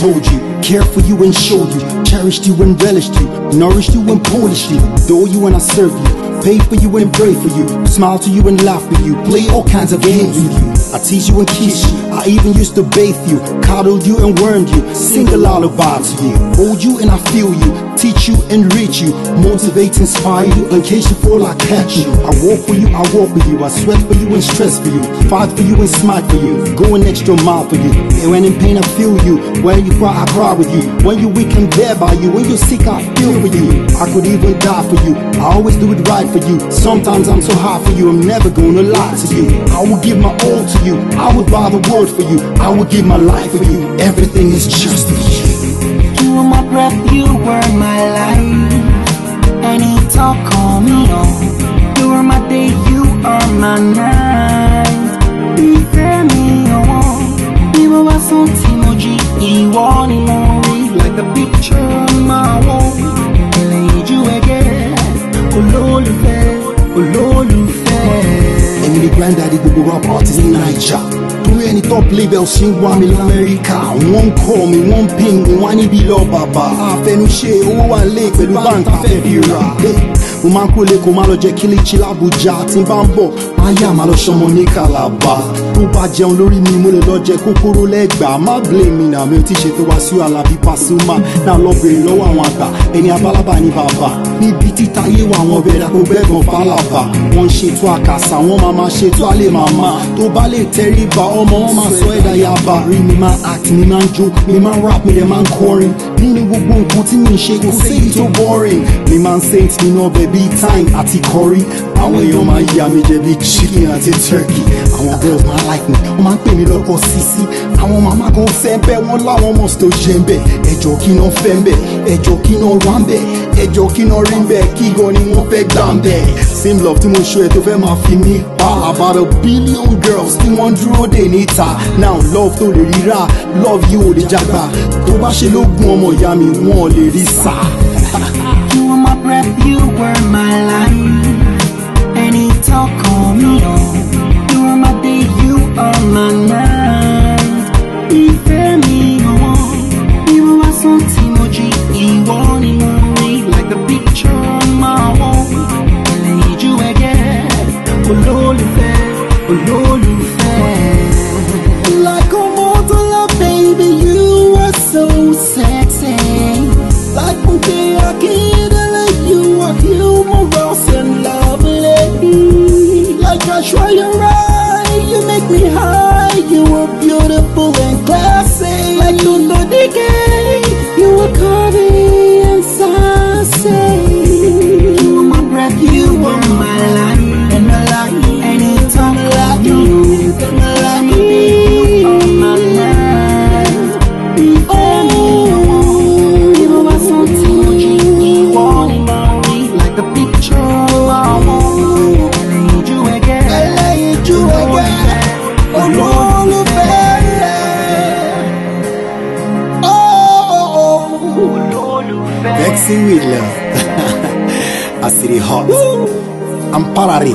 told you, cared for you and showed you, cherished you and relished you, nourished you and polished you, adored you and I served you, paid for you and prayed for you, smiled to you and laughed with you, played all kinds of games with you. I teased you and kissed you, I even used to bathe you, coddled you and wormed you, sing a lullaby to you, hold you and I feel you, teach you, enrich you, motivate, inspire you, in case you fall I catch you. I walk for you, I walk with you, I sweat for you and stress for you, fight for you and smite for you, go an extra mile for you, and when in pain I feel you, when you cry I cry with you, when you weak I'm there by you, when you're sick I feel for you, I could even die for you, I always do it right for you, sometimes I'm so high for you, I'm never gonna lie to you, I will give my all to you, I would buy the world for you, I would give my life for you, everything is just for you. You were my breath, you were my life, any talk call me on, you were my day, you are my night, you tell me you want, you were my son Timoji, you want me like a picture on my wall, I need you again, ololufe. Emily Granddaddy Google Rap artist in Naija. Through any top label, sing one in America. One call me, one ping, one below Baba. I feel no shade, one lake, but one can't. Woman kule kumalo je kili chila buja timbambo aya malo shomo ni kalaba uba jeun lori mi mo le lo je kokoro legba ma blame me na me ti se to wa su ala bi pasuma na lo be lo awon agba eni abalaba ni baba ni biti taye wa won bera ko be gan palaba won se to akasa won mama se to ale mama to ba le teriba omo won ma so eda yaba ri mi ma act ni ma joke mi ma rap mi de ma chorus ni gbogbo nkan ti mi se ko say to boring mi ma say it ni no be big time at Ikori. I want you my yummy baby chicken at turkey. I want girls my like me. I want pay me love for sissy. I want mama go sembe. I want love almost to jembe. A joking on fembe. A joking on rambe. A joking on rimbe. Kigo ni mo peg dambe. Same love to mo show it to them my me. About a billion girls in one draw they need her. Now love to the rira. Love you the jagba. Toba she look momo yummy mo le risa. You were my life, any talk call me on, you were my day, you are my night, you feel me on, you were some Timoji, you want me like a picture on my wall, I need you again, ololufe, like a mortal baby, you were so sexy, like one day I can't. You move us and lovely, like I try to ride. You make me high. You were beautiful and classy, like you know the game. You were curvy and sassy. You were my breath, you were my life, and I like you. Anytime I like you, then I like me. You are my life. Oh, you were my something you want. The picture I want, I need you again. I need you again. Ololufe. Oh, vexing with love. I see the hearts. I'm parari.